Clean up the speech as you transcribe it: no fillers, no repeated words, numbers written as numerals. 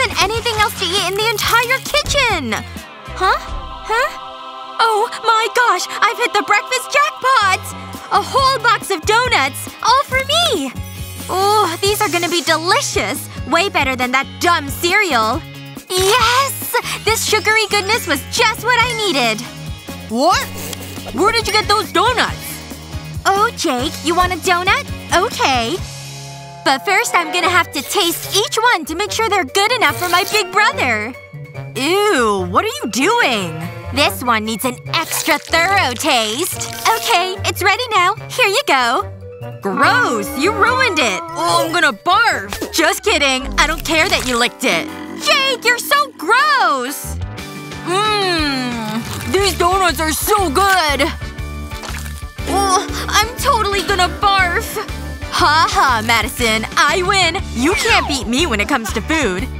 isn't anything else to eat in the entire kitchen! Huh? Huh? Oh my gosh! I've hit the breakfast jackpot! A whole box of donuts! All for me! Oh, these are gonna be delicious! Way better than that dumb cereal! Yes! This sugary goodness was just what I needed! What? Where did you get those donuts? Oh, Jake, you want a donut? Okay. But first I'm gonna have to taste each one to make sure they're good enough for my big brother. Ew, what are you doing? This one needs an extra thorough taste. Okay, it's ready now. Here you go. Gross, you ruined it! Oh, I'm gonna barf! Just kidding. I don't care that you licked it. Jake, you're so gross! Mmm. These donuts are so good! Oh, I'm totally gonna barf! Ha ha, Madison. I win. You can't beat me when it comes to food.